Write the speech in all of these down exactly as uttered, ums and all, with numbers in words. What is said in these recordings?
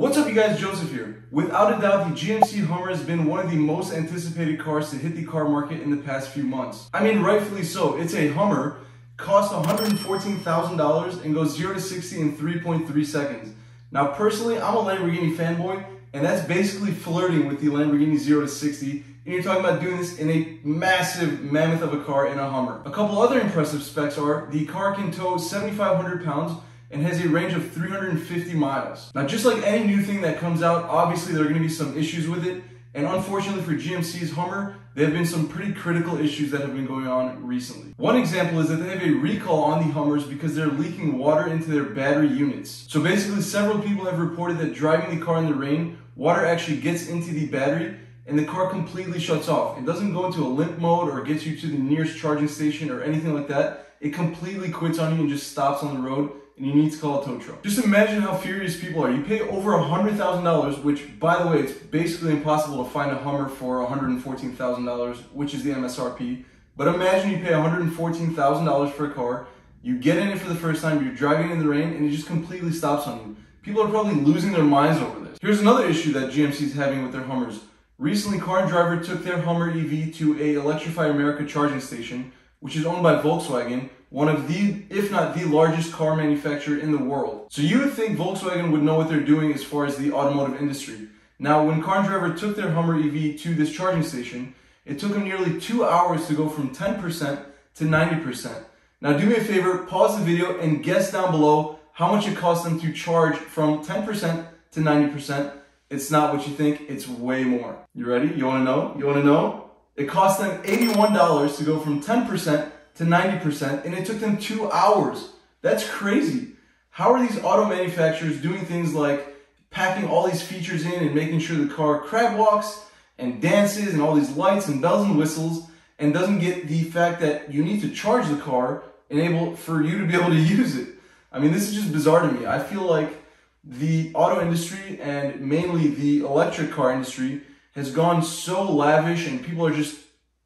What's up you guys, Joseph here. Without a doubt, the G M C Hummer has been one of the most anticipated cars to hit the car market in the past few months. I mean, rightfully so. It's a Hummer, costs one hundred fourteen thousand dollars and goes zero to sixty in three point three seconds. Now personally, I'm a Lamborghini fanboy, and that's basically flirting with the Lamborghini zero to sixty, and you're talking about doing this in a massive mammoth of a car in a Hummer. A couple other impressive specs are the car can tow seventy-five hundred pounds, and has a range of three hundred fifty miles. Now, just like any new thing that comes out, obviously there are gonna be some issues with it, and unfortunately for G M C's Hummer, there have been some pretty critical issues that have been going on recently. One example is that they have a recall on the Hummers because they're leaking water into their battery units. So basically, several people have reported that driving the car in the rain, water actually gets into the battery, and the car completely shuts off. It doesn't go into a limp mode or gets you to the nearest charging station or anything like that. It completely quits on you and just stops on the road, and you need to call a tow truck. Just imagine how furious people are. You pay over one hundred thousand dollars, which, by the way, it's basically impossible to find a Hummer for one hundred fourteen thousand dollars, which is the M S R P. But imagine you pay one hundred fourteen thousand dollars for a car, you get in it for the first time, you're driving in the rain, and it just completely stops on you. People are probably losing their minds over this. Here's another issue that G M C is having with their Hummers. Recently, Car and Driver took their Hummer E V to a Electrify America charging station, which is owned by Volkswagen, one of the, if not the largest car manufacturer in the world. So you would think Volkswagen would know what they're doing as far as the automotive industry. Now, when Car and Driver took their Hummer E V to this charging station, it took them nearly two hours to go from ten percent to ninety percent. Now do me a favor, pause the video and guess down below how much it cost them to charge from ten percent to ninety percent. It's not what you think, it's way more. You ready? You wanna know? You wanna know? It cost them eighty-one dollars to go from ten percent to ninety percent, and it took them two hours. That's crazy. How are these auto manufacturers doing things like packing all these features in and making sure the car crab walks and dances and all these lights and bells and whistles, and doesn't get the fact that you need to charge the car enable for you to be able to use it? I mean, this is just bizarre to me. I feel like the auto industry, and mainly the electric car industry, has gone so lavish, and people are just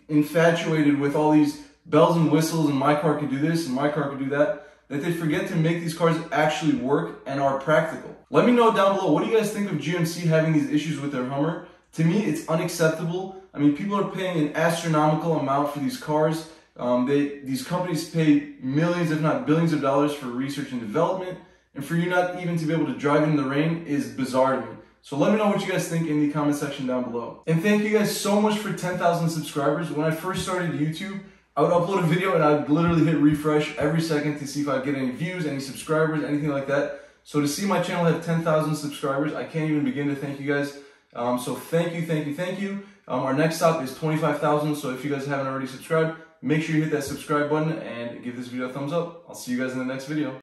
infatuated with all these bells and whistles and my car could do this and my car could do that, that they forget to make these cars actually work and are practical. Let me know down below, what do you guys think of G M C having these issues with their Hummer? To me, it's unacceptable. I mean, people are paying an astronomical amount for these cars. Um, they, these companies pay millions, if not billions of dollars for research and development, and for you not even to be able to drive in the rain is bizarre to me. So let me know what you guys think in the comment section down below. And thank you guys so much for ten thousand subscribers. When I first started YouTube, I would upload a video and I would literally hit refresh every second to see if I'd get any views, any subscribers, anything like that. So to see my channel have ten thousand subscribers, I can't even begin to thank you guys. Um, so thank you, thank you, thank you. Um, our next stop is twenty-five thousand. So if you guys haven't already subscribed, make sure you hit that subscribe button and give this video a thumbs up. I'll see you guys in the next video.